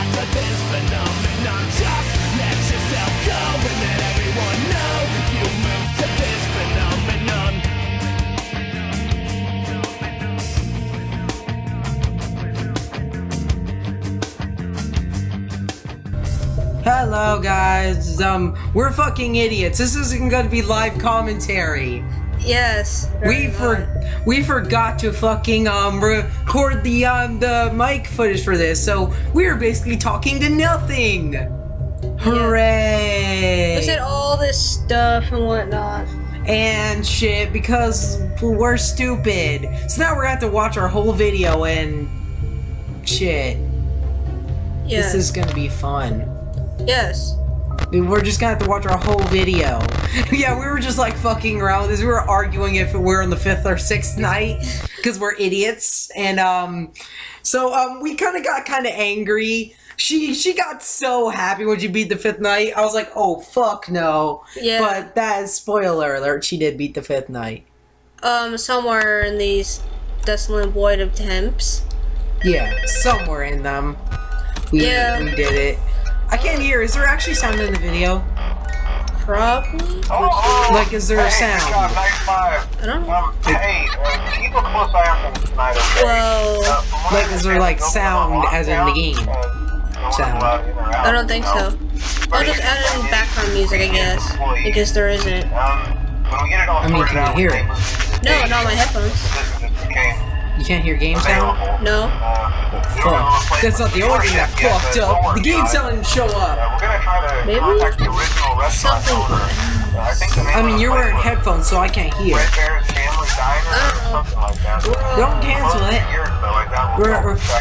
back to this phenomenon. Just let yourself go and let everyone know you've moved to this phenomenon. Hello guys, we're fucking idiots. This isn't gonna be live commentary. Yes. We forgot to fucking record the mic footage for this, so we're basically talking to nothing. Hooray! Yeah. We said all this stuff and whatnot. And shit, because we're stupid. So now we're gonna have to watch our whole video and shit. Yeah. This is gonna be fun. Yes. We're just gonna have to watch our whole video. Yeah, we were just like fucking around with this. We were arguing if we're on the 5th or 6th night because we're idiots. And we kind of got kind of angry. She got so happy when she beat the 5th night. I was like, oh fuck no. Yeah. But that is spoiler alert. She did beat the 5th night. Somewhere in these desolate void of temps. Yeah, somewhere in them. We did it. I can't hear. Is there actually sound in the video? Probably. Oh, like, is there a sound? Shot, I don't know. Hey, keep a close eye on them tonight, okay? Well, like, is there like sound as in the game? Sound. I don't think so. I'll just add in background music, I guess, because there isn't. I mean, can you hear it? No, not my headphones. You can't hear game sound? No. Fuck. That's not the only thing that fucked up. The game sound didn't show up. Maybe? Something. I mean, you're wearing headphones, so I can't hear. Don't cancel it.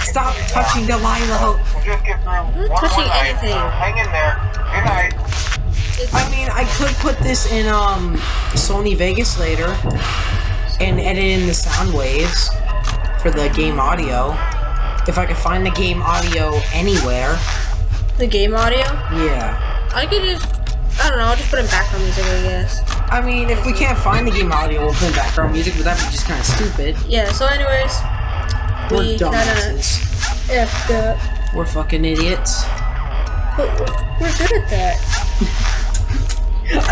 Stop touching Delilah. I'm not touching anything. Hang in there. Good night. I mean, I could put this in Sony Vegas later and edit in the sound waves for the game audio. If I could find the game audio anywhere. The game audio? Yeah. I could just, I don't know, I'll just put in background music, I guess. I mean, if we can't find the game audio, we'll put in background music, but that'd be just kind of stupid. Yeah, so anyways, we're dumbasses. We're fucking idiots. But we're good at that.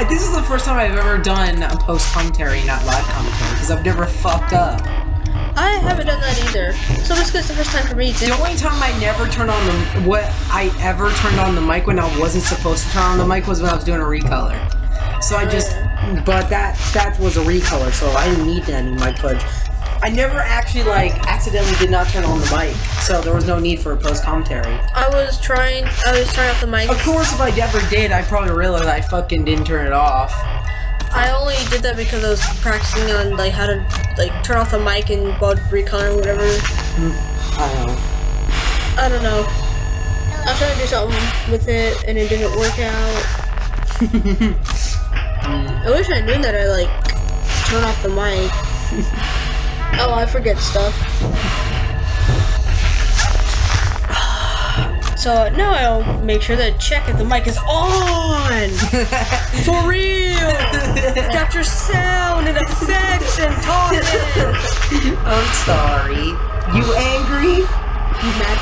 This is the first time I've ever done a post-commentary, not live commentary, because I've never fucked up. I haven't done that either, so this is the first time for me too. The only time I never turned on the mic when I wasn't supposed to turn on the mic was when I was doing a recolor. So I just, but that was a recolor, so I didn't need any mic footage. I never actually like accidentally did not turn on the mic, so there was no need for a post commentary. I was trying off the mic. Of course, if I ever did, I probably realized I fucking didn't turn it off. I only did that because I was practicing on like how to like turn off the mic and recon or whatever. I don't know. I was trying to do something with it and it didn't work out. I wish I knew that I like turn off the mic. Oh, I forget stuff. So now I'll make sure to check if the mic is on! For real! Capture sound and effects and talking! I'm sorry. You angry? You mad?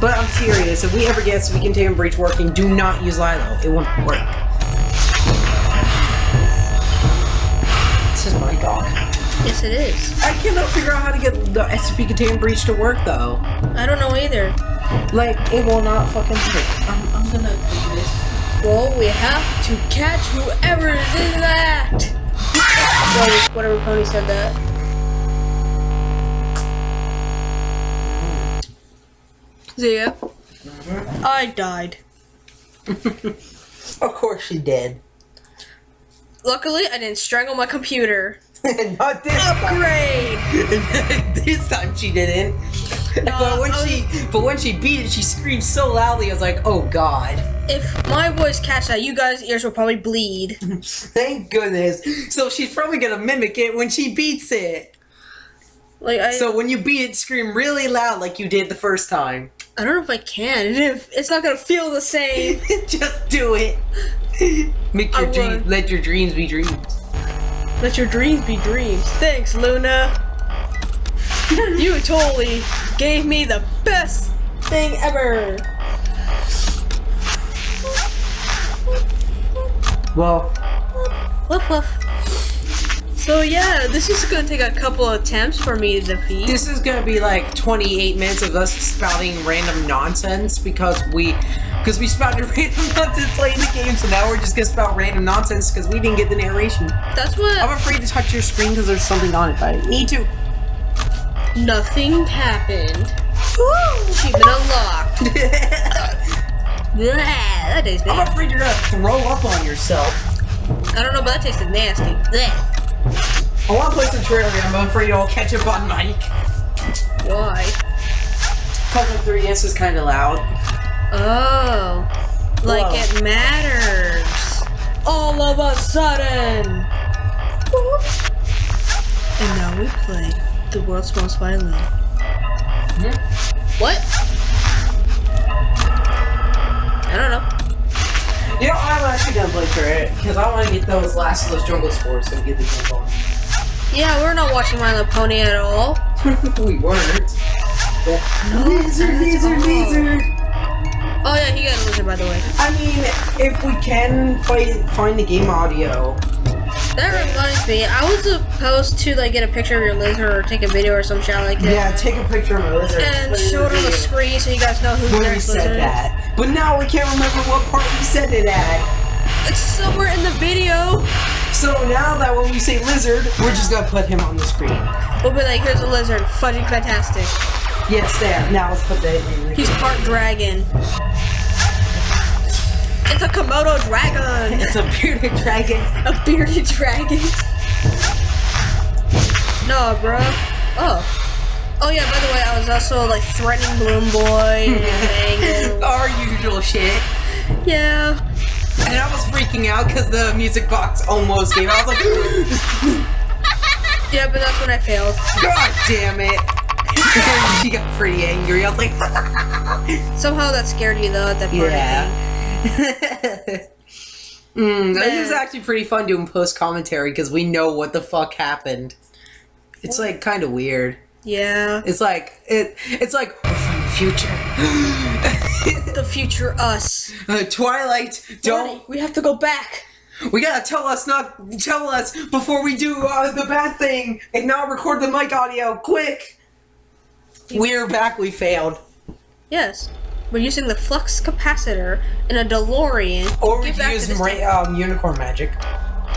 But I'm serious, if we ever get so we can take breach working, do not use Lilo. It won't work. This is my dog. Yes, it is. I cannot figure out how to get the SCP containment breach to work though. I don't know either. Like, it will not fucking work. I'm gonna do this. Well, we have to catch whoever is in that! Like, whatever pony said that. Zia? I died. Of course she did. Luckily, I didn't strangle my computer. Not this upgrade! Time. This time she didn't. But when she beat it, she screamed so loudly. I was like, "Oh God!" If my voice catch that, you guys' ears will probably bleed. Thank goodness. So she's probably gonna mimic it when she beats it. Like so when you beat it, scream really loud like you did the first time. I don't know if I can. It's not gonna feel the same. Just do it. Make your dreams. Let your dreams be dreams. Let your dreams be dreams. Thanks, Luna. You totally gave me the best thing ever. Well. Woof woof. So yeah, this is gonna take a couple of attempts for me to defeat. This is gonna be like 28 minutes of us spouting random nonsense because we spouted random nonsense late in the game, so now we're just gonna spout random nonsense because we didn't get the narration. That's what I'm afraid to touch your screen because there's something on it, but I need to. Nothing happened. Woo! Achievement unlocked. That tastes nasty. I'm afraid you're gonna throw up on yourself. I don't know, but that tasted nasty. Blech. I want to play some trailer, I'm afraid you'll catch up on Mike. Why? Because the 3DS is kind of loud. Oh. Like whoa. It matters. All of a sudden. And now we play The World's Most Violent. Mm-hmm. What? I don't know. You know, I'm actually gonna play turret because I want to get those last of those jungle spores and get the jump on. Yeah, we're not watching My Little Pony at all. We weren't. But no, lizard. Oh yeah, he got a lizard by the way. I mean, if we can find the game audio. That reminds me, I was supposed to like get a picture of your lizard or take a video or some shit like that. Yeah, take a picture of my lizard and show it on the screen so you guys know who the next lizard is. That. But now we can't remember what part we said it at. It's somewhere in the video. So now that when we say lizard, we're just gonna put him on the screen. We'll be like, here's a lizard, fudging fantastic. Yes, there. Now let's put that in there. He's part dragon. It's a Komodo dragon! It's a bearded dragon. A bearded dragon? No, bro. Oh. Oh yeah, by the way, I was also like threatening Bloom Boy and our usual shit. Yeah. And I was freaking out because the music box almost came. I was like yeah, but that's when I failed. God damn it. She got pretty angry. I was like somehow that scared me though at that part. Yeah. This is actually pretty fun doing post commentary because we know what the fuck happened. It's like kind of weird. Yeah. It's like it's like we're from the future. The future us. Twilight, don't. We have to go back. We gotta tell us before we do the bad thing and not record the mic audio. Quick. We're back. We failed. Yes. We're using the flux capacitor in a DeLorean. Or we could use unicorn magic.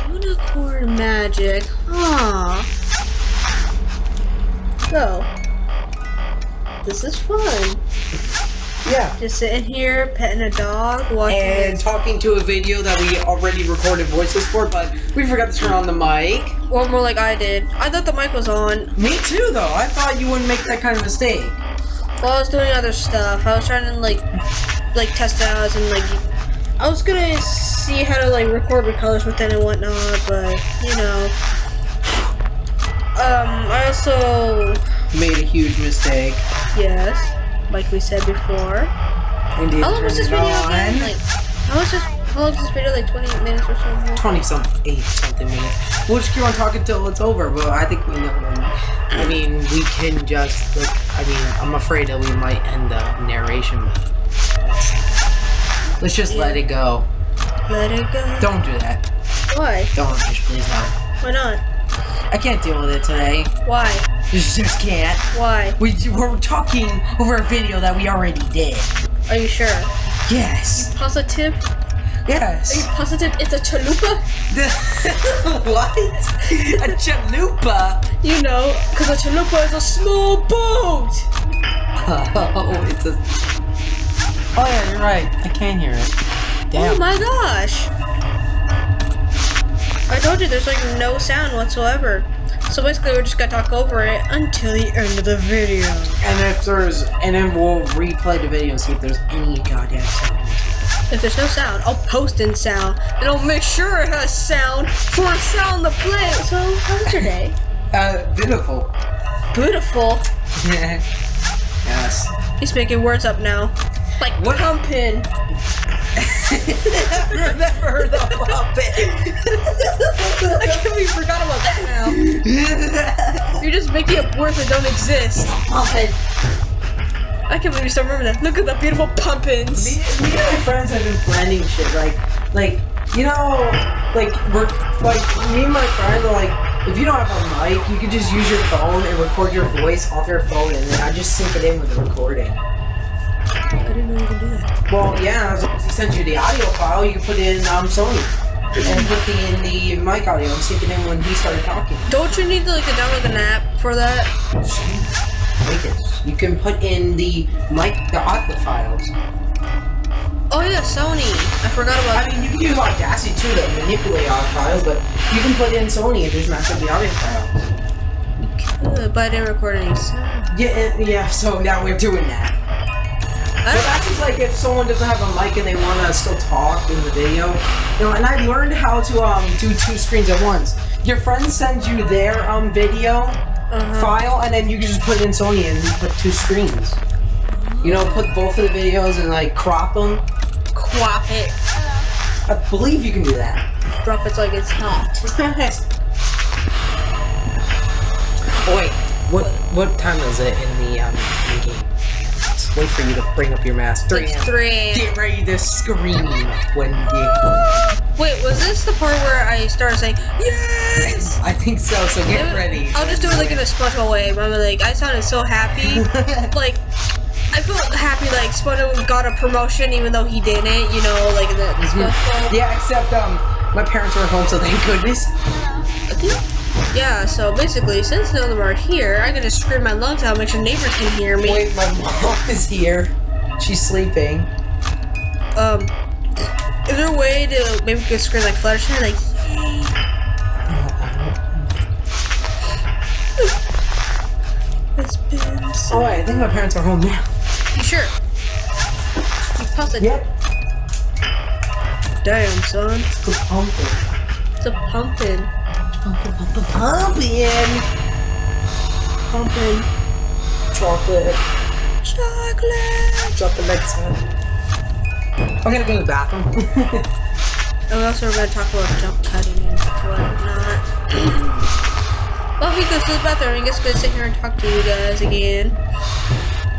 Unicorn magic, huh? So, this is fun. Yeah. Just sitting here, petting a dog, watching and talking to a video that we already recorded voices for, but we forgot to turn on the mic. Or more like I did. I thought the mic was on. Me too, though. I thought you wouldn't make that kind of mistake. Well, I was doing other stuff. I was trying to like test out and like I was gonna see how to like record with colors within and whatnot, but you know. I also made a huge mistake. Yes, like we said before. Indeed. How long was this video again? Like how long was this video? Like 20 minutes or something. 8 something minutes. We'll just keep on talking till it's over, but I think we know when. I mean, we can just like. I mean, I'm afraid that we might end the narration, but let's just let it go. Let it go? Don't do that. Why? Don't, just please not. Why not? I can't deal with it today. Why? You just can't. Why? We're talking over a video that we already did. Are you sure? Yes. Are you positive? Yes. Are you positive it's a chalupa? What? A chalupa? You know, because a chalupa is a small boat! Oh, it's a... Oh yeah, you're right. I can hear it. Damn. Oh my gosh! I told you, there's like no sound whatsoever. So basically we're just gonna talk over it until the end of the video. And if there's... And then we'll replay the video and see if there's any goddamn sound. If there's no sound, I'll post in sound, and I'll make sure it has sound for a sound to play. So, how was your day? Beautiful. Beautiful? Yeah. Yes. He's making words up now. Like, what? Pumpin'. Remember the pumpin'. I can't believe we forgot about that now. You're just making up words that don't exist. Pumpin'. I can't believe you still remember that. Look at the beautiful pumpkins. Me and my friends have been planning shit, like, you know, like, we're, like, me and my friends are like, if you don't have a mic, you can just use your phone and record your voice off your phone, and then I just sync it in with the recording. I didn't know you could do that. Well, yeah, I sent you the audio file, you can put in, Sony. And put in the mic audio and sync it in when he started talking. Don't you need to, like, download an app for that? You can put in the mic, the audio files. Oh yeah, Sony. I forgot about that. I mean, you can use Audacity too to manipulate audio files, but you can put in Sony and just match up the audio files. You could, but I didn't record any sound. Yeah, so now we're doing that. But that's just like if someone doesn't have a mic and they want to still talk in the video. You know, and I learned how to do two screens at once. Your friend sends you their video file, and then you can just put it in Sony and put two screens. You know, put both of the videos and like crop them. Crop it. I believe you can do that. Crop it like it's hot. Oh, wait, what time is it in the game? Wait for you to bring up your mask. 3 AM. Get ready to scream when you... Wait, was this the part where I started saying, yes! I think so, so get ready. I'll just do it like in a special way. Remember, like, I sounded so happy. Like, I felt happy, like, SpongeBob got a promotion even though he didn't, you know, like, in that special. Yeah, except, my parents were home, so thank goodness. Yeah, so basically, since none of them are here, I can just scream my lungs out and make sure neighbors can hear me. Wait, my mom is here. She's sleeping. Is there a way to maybe get a scream like Fluttershy? Like, yay! It's been so... Oh, wait, I think my parents are home now. You sure? You puzzled. Yep. Damn, son. It's a pumpkin. It's a pumpkin. Pumpkin. Chocolate. Chocolate next time. I'm gonna go to the bathroom. And also we're gonna talk about jump cutting and whatnot. Well, he goes to the bathroom and gets to sit here and talk to you guys again.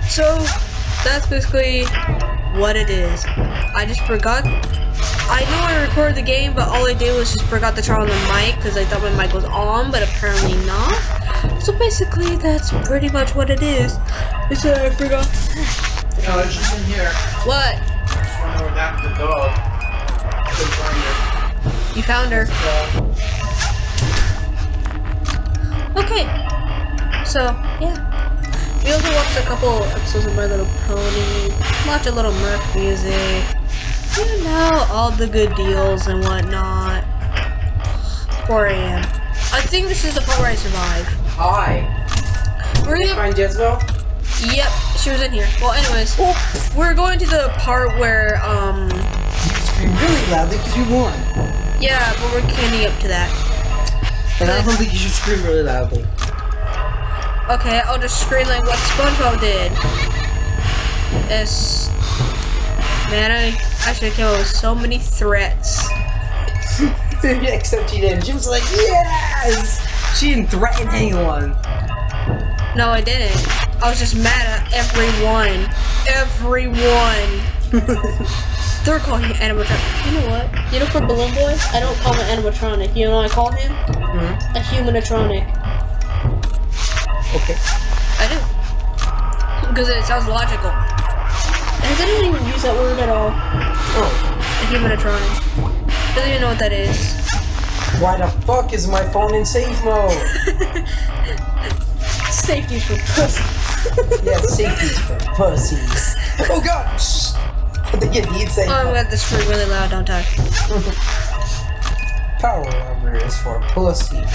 So, that's basically what it is. I just forgot. I know I recorded the game, but all I did was just forgot to turn on the mic because I thought my mic was on, but apparently not. So basically, that's pretty much what it is. It's that I forgot. No, it's just in here. What? I just want to know that the dog. I couldn't find her. You found her. Okay. So, yeah. We also watched a couple episodes of My Little Pony, watched a little Merc music. You know, all the good deals and whatnot. 4 a.m. I think this is the part where I survived. Hi. We're gonna find Jezebel? Yep, she was in here. Well, anyways, we're going to the part where, you scream really loudly because you won. Yeah, but we're getting up to that. And I don't think you should scream really loudly. Okay, I'll just scream like what SpongeBob did. It's... Man, I should have came up with so many threats. Except she didn't. She was like, yes! She didn't threaten anyone. No, I didn't. I was just mad at everyone. Everyone. They're calling him animatronic. You know what? You know, for Balloon Boy, I don't call him animatronic. You know what I call him? Mm-hmm. A humanatronic. Okay. I do. Because it sounds logical. I didn't even use that word at all. Oh. A humanatronic. Doesn't even know what that is. Why the fuck is my phone in safe mode? Safety's for pussies. Yeah, safety's for pussies. Oh god! I think it needs safe. Oh, I'm gonna have to scream really loud, don't I? Power armor is for pussies.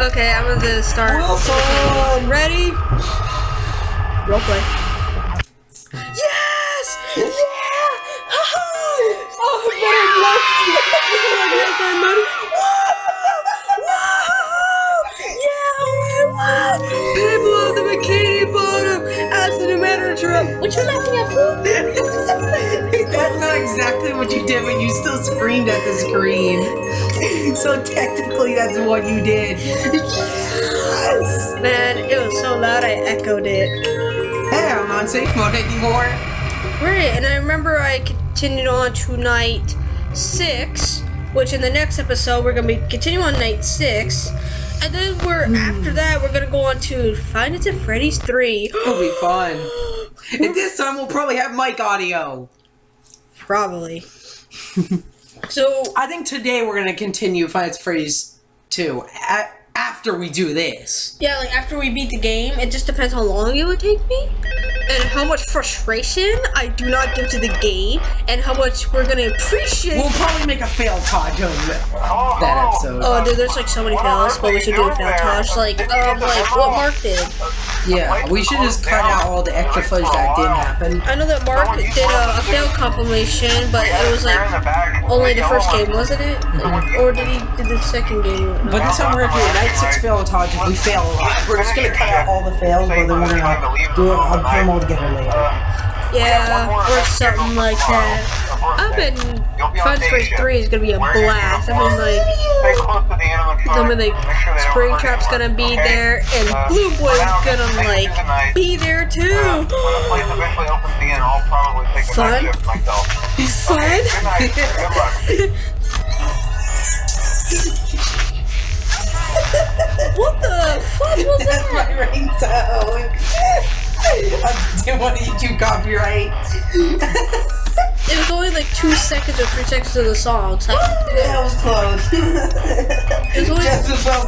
Okay, I'm gonna start. Wilson! Ready? Roleplay. Yes! Yeah! Oh, yeah! People of the Bikini Bottom as the Numatter Drop. What you laughing at, fool? That's not exactly what you did, but you still screamed at the screen. So technically, that's what you did. Yes! Man, it was so loud I echoed it. Hey, I'm not safe mode anymore. Right, and I remember I continued on to night 6, which in the next episode we're going to be continuing on night 6. And then we're, after that, we're going to go on to Five Nights at Freddy's 3. It'll be fun. And this time we'll probably have mic audio. Probably. So, I think today we're going to continue Five Nights at Freddy's 2. After we do this. Yeah, like after we beat the game, it just depends how long it would take me. And how much frustration I do not give to the game, and how much we're gonna appreciate. We'll probably make a fail-tage over that episode. Oh, dude, there's like so many fails, but we should do a fail-tage, like what Mark did. Yeah, we should just cut out all the extra footage that didn't happen. I know that Mark did a fail compilation, but it was like only the first game, wasn't it? Or did he do the second game? No. But this time we're gonna do a night 6 fail-tage if we fail a lot. We're just gonna cut out all the fails, but then we're gonna do it on camera. Yeah, or something like that. I've been Fun Space 3 is gonna be a blast. I mean, like, Springtrap's gonna be there, and Blue Boy's gonna like be there too. Fun? Fun? What the fuck was that? That's my ringtone. I didn't want to do copyright. It was only like 2 seconds or 3 seconds of the song. So that was close. Jezebel was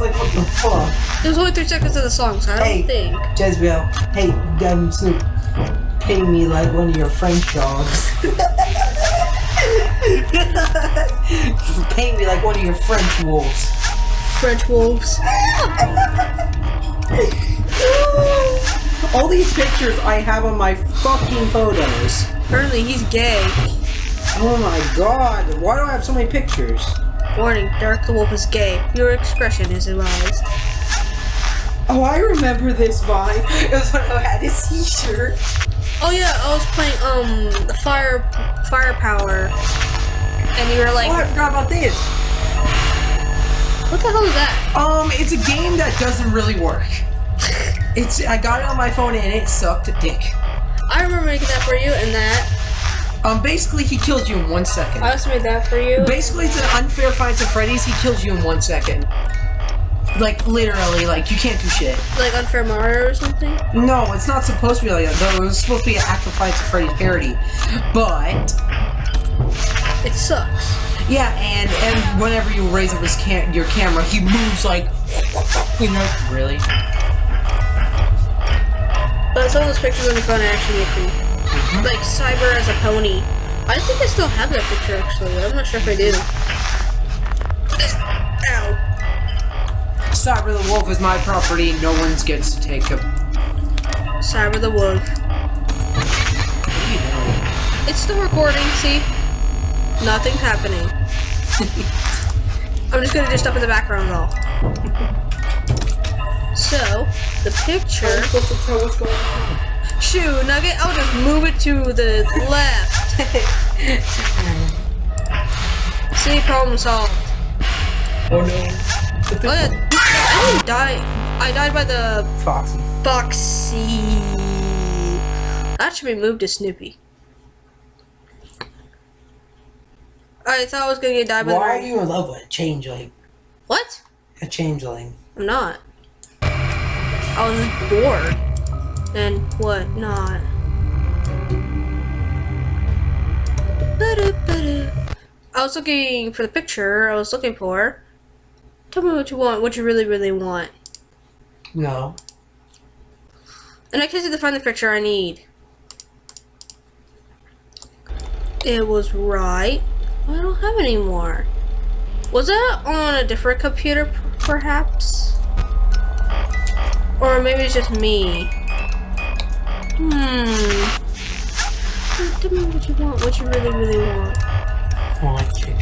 like, what the fuck? It was only 3 seconds of the song, so I don't think. Jezebel, hey, Snoop, pay me like one of your French dogs. Pay me like one of your French wolves. French wolves. All these pictures I have on my fucking photos. Apparently he's gay. Oh my god, why do I have so many pictures? Warning, Derek the Wolf is gay. Your expression is advised. Oh, I remember this vibe. It was when I had his t-shirt. Oh yeah, I was playing, Firepower. And you were like... Oh, I forgot about this. What the hell is that? It's a game that doesn't really work. I got it on my phone and it sucked a dick. I remember making that for you and that. Basically he kills you in 1 second. I also made that for you. Basically it's an unfair fight to Freddy's, he kills you in 1 second. Like literally, like you can't do shit. Like Unfair Mario or something? No, it's not supposed to be like that, though. It was supposed to be an actual Fight to Freddy's parody. But it sucks. Yeah, and whenever you raise up his your camera, he moves like, you know, really. But some of those pictures on the phone are actually cool. Like Cyber as a pony. I think I still have that picture actually, but I'm not sure if I do. Ow. Cyber the Wolf is my property, no one gets to take him. Cyber the Wolf. You know. It's still recording, see? Nothing's happening. I'm just gonna do stuff in the background though. So, the picture... I'm supposed to tell what's going on. Shoe nugget, I'll just move it to the left. See, problem solved. Oh no. But, I died by the... Foxy. Foxy. That should be moved to Snoopy. I thought I was gonna get died by the... Why are you in love with a changeling? What? A changeling. I'm not. I was just bored and whatnot. I was looking for the picture I was looking for. Tell me what you want, what you really, really want. No. And I can't seem to find the picture I need. It was right. I don't have any more. Was that on a different computer, perhaps? Or maybe it's just me. Tell me what you want, what you really, really want. I want chicken.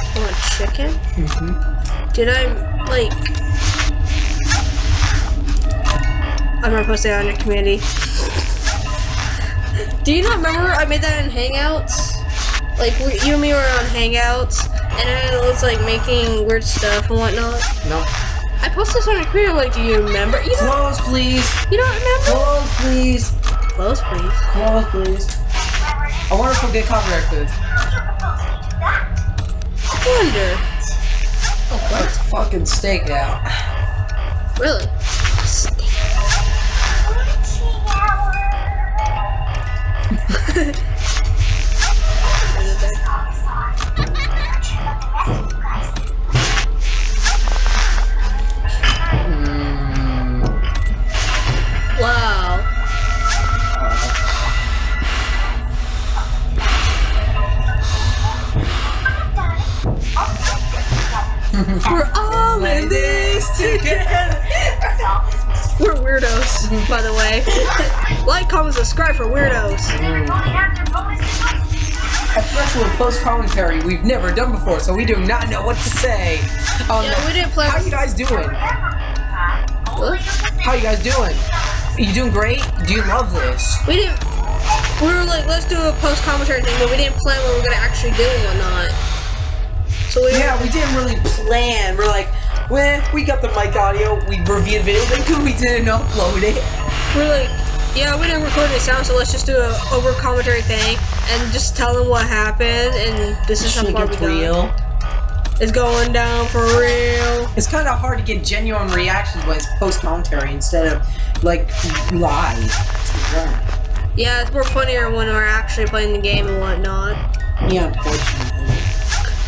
I want chicken? Mm-hmm. Did I, like... I'm gonna post that on your community. Do you not remember I made that in Hangouts? Like, you and me were on Hangouts, and I was, like, making weird stuff and whatnot. No. I posted this on a career, like, do you remember? You close, please. You don't remember? Close, please. Close, please. Close, please. I wonder if we'll get copyright food. I wonder. Oh, what? Let's fucking steak out. Really? Steak out. We're all in this together! We're weirdos, by the way. Like, comment, subscribe for weirdos. A special post commentary we've never done before, so we do not know what to say. Yeah, we didn't play. How you guys doing? What? How you guys doing? You doing great? Do you love this? We didn't. We were like, let's do a post commentary thing, but we didn't plan what we were gonna actually do or not. So we didn't really plan. We're like, well, we got the mic audio, we reviewed video, then we didn't upload it. We're like, yeah, we didn't record any sound, so let's just do a over commentary thing and just tell them what happened. And this is how far we real. It's going down for real. It's kind of hard to get genuine reactions when it's post commentary instead of like live. Yeah, it's more funnier when we're actually playing the game and whatnot. Yeah, unfortunately.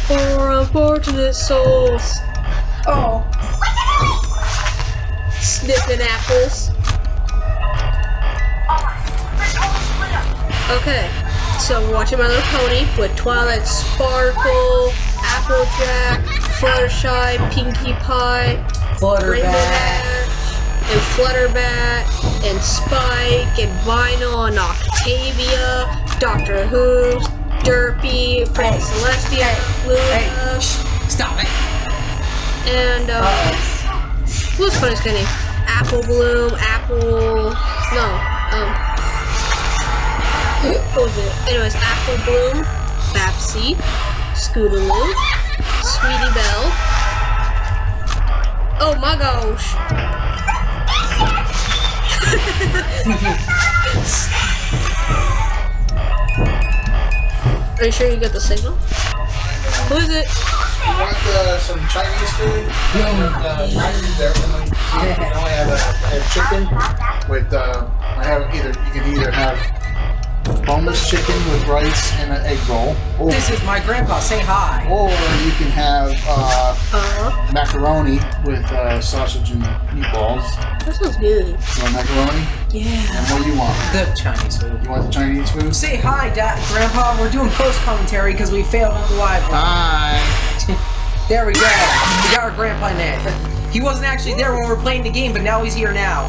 For unfortunate souls. Oh. Sniffing apples. Okay, so we're watching My Little Pony with Twilight Sparkle, Applejack, Fluttershy, Pinkie Pie, Rainbow Dash, and Flutterbat, and Spike, and Vinyl, and Octavia, Doctor Who, Derpy, Princess Celestia, Luna. Stop it. And, what's funny, Skinny? Apple Bloom, Apple. No, what was it? Anyways, Apple Bloom, Bapsy, Scootaloo, Sweetie Belle. Oh my gosh. Are you sure you got the signal? Who is it? You want some Chinese food? No. I only have chicken with you can either have boneless chicken with rice and an egg roll. Or, this is my grandpa. Say hi. Or you can have macaroni with sausage and meatballs. That sounds good. You want macaroni? Yeah. And what do you want? The Chinese food. You want the Chinese food? Say hi, Dad, Grandpa. We're doing post commentary because we failed on the live one. Hi. There we go. We got our grandpa in there. He wasn't actually there when we were playing the game, but now he's here now.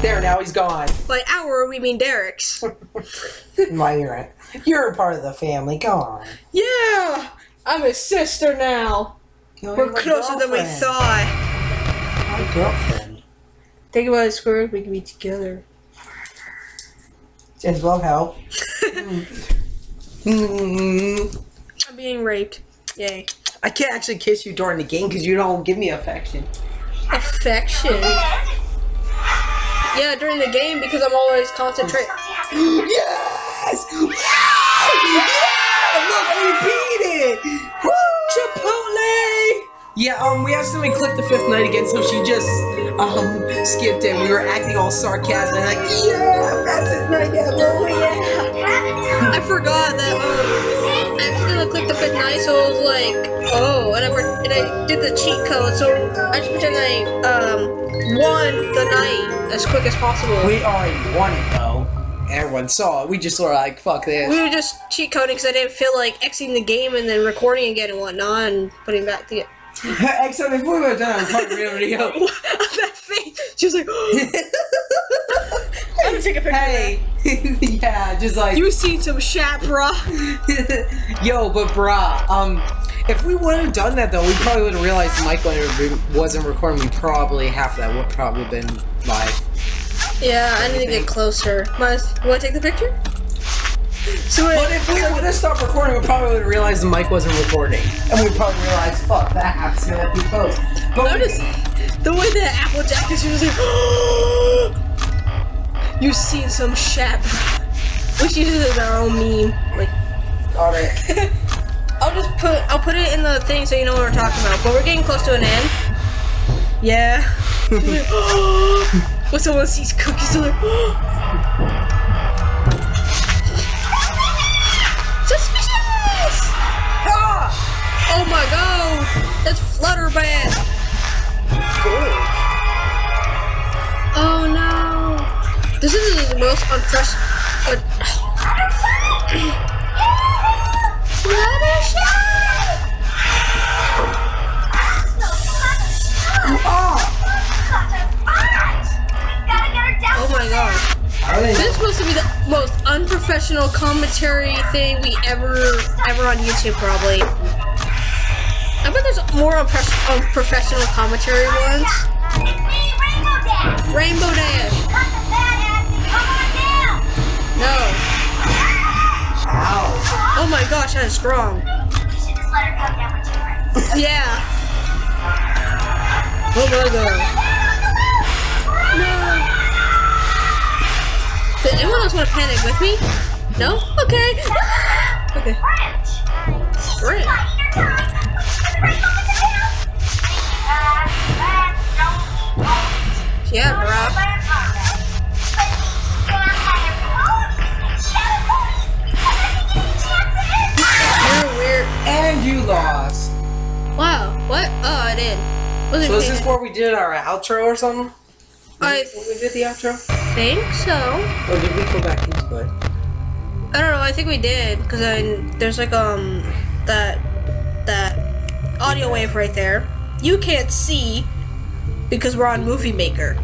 There, now he's gone. By our, we mean Derek's. Why, you're a part of the family. Go on. Yeah. I'm his sister now. We're closer than we thought. My girlfriend. Think about it, Squirrel, we can be together. Just love how. I'm being raped. Yay. I can't actually kiss you during the game because you don't give me affection. Affection? Yeah, during the game because I'm always concentrating. Yes! Yeah! Look, we beat it! Woo! Chipotle! Yeah, we had somebody clip The Fifth Night again, so she just, skipped it. We were acting all sarcastic, like, yeah, that's it, night, yeah, oh, yeah. I forgot that, I accidentally clicked The Fifth Night, so I was like, oh, and I did the cheat code, so I just pretend I, won the night as quick as possible. We already won it, though. Everyone saw it. We just were like, fuck this. We were just cheat coding because I didn't feel like exiting the game and then recording again and whatnot and putting back the. Except if we were done, I'm fucking video. That face, she was like, I'm gonna take a picture of that. Yeah, just like, you seen some shat, brah. Yo, but brah, if we would have done that though, we probably would have realized the mic wasn't recording. We probably half that would probably been live. Yeah, I need to get closer. Want to take the picture? So but if we would have stopped recording, we probably would have realized the mic wasn't recording. And we probably realized, fuck, that app's gonna be closed. But notice, The way that Applejack is using. You seen some shap. Which uses their own meme. Like, alright. I'll put it in the thing so you know what we're talking about. But we're getting close to an end. Yeah. When someone sees cookies, they're like, suspicious! Ah! Oh my god! That's Flutterbat! Cool. Oh no! This is the most unprecedented. Oh my god. This is supposed to be the most unprofessional commentary thing we ever on YouTube, probably. I bet there's more unprofessional commentary ones. It's me, Rainbow Dash! Rainbow Dash! No. Ow. Oh my gosh, that is strong. You should just let her come down with your friends. Yeah. Oh my god. No. Did anyone else want to panic with me? No? Okay. Okay. French. Yeah, bruh. And you lost. Wow. What? Oh, I did. So is this where we did our outro or something? When we did the outro? Think so. Or did we go back into it? I don't know. I think we did because there's like that audio wave right there. You can't see because we're on Movie Maker.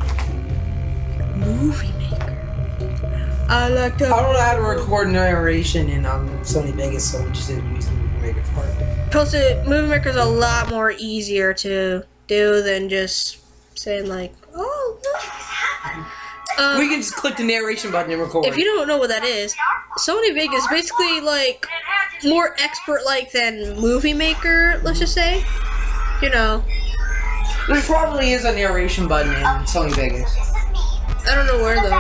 Movie Maker. I like that. I don't know how to record narration in Sony Vegas, so we just didn't use it. Plus, Movie Maker is a lot more easier to do than just saying like, "Oh, look." We can just click the narration button and record. If you don't know what that is, Sony Vegas is basically like more expert-like than Movie Maker. Let's just say, you know, there probably is a narration button in Sony Vegas. I don't know where though.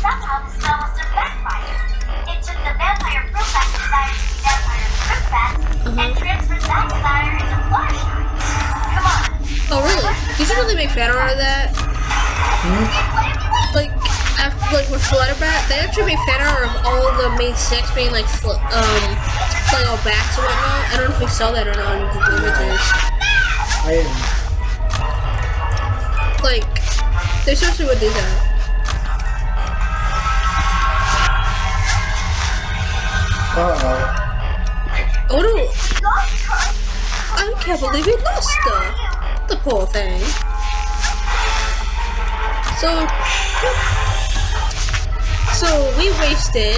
Somehow the spell was direct fire. It took the vampire fruitbat desire to be vampire fruitbats and transferred that desire into Fluttershy. Come on. Oh really? Did you really make fan art of that? Mm-hmm. Like after, like with Flutterbat, they actually made fan art of all the main six being like like all bats and whatnot. I don't know if we saw that or not in the images. I didn't. Like they seriously would do that. Uh-oh. Oh no! I can't believe he lost her! The poor thing. So we wasted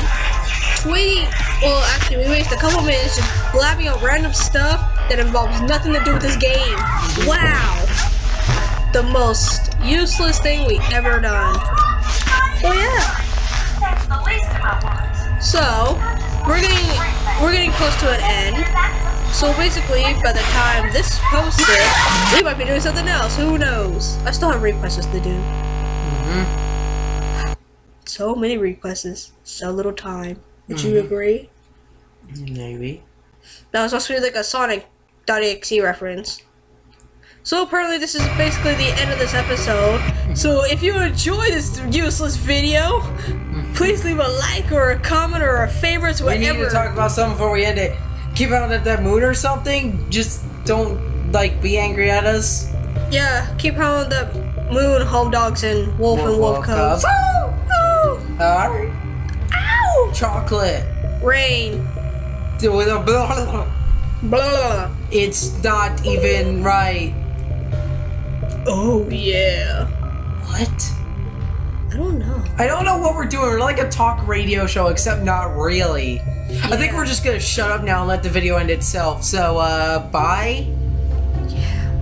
20, well actually we wasted a couple minutes just blabbing on random stuff that involves nothing to do with this game. Wow! The most useless thing we ever done. Oh yeah! That's the least amount of words. So We're getting close to an end. So basically, by the time this posted, we might be doing something else. Who knows? I still have requests to do. Mm-hmm. So many requests, so little time. Would you agree? Maybe. That was also like a Sonic.exe reference. So apparently, this is basically the end of this episode. So if you enjoyed this useless video, please leave a like or a comment or a favorite, whatever. We need to talk about something before we end it. Keep out at that moon or something. Just don't, like, be angry at us. Yeah, keep out at that moon, home dogs, and wolf cubs. Oh! Oh! Alright. Ow! Chocolate. Rain. Blah, blah, blah. It's not even right. Oh, yeah. What? I don't know. I don't know what we're doing. We're like a talk radio show, except not really. Yeah. I think we're just gonna shut up now and let the video end itself. So, bye. Yeah.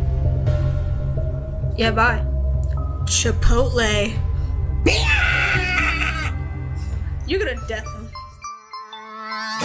Yeah, bye. Chipotle. You're gonna death him.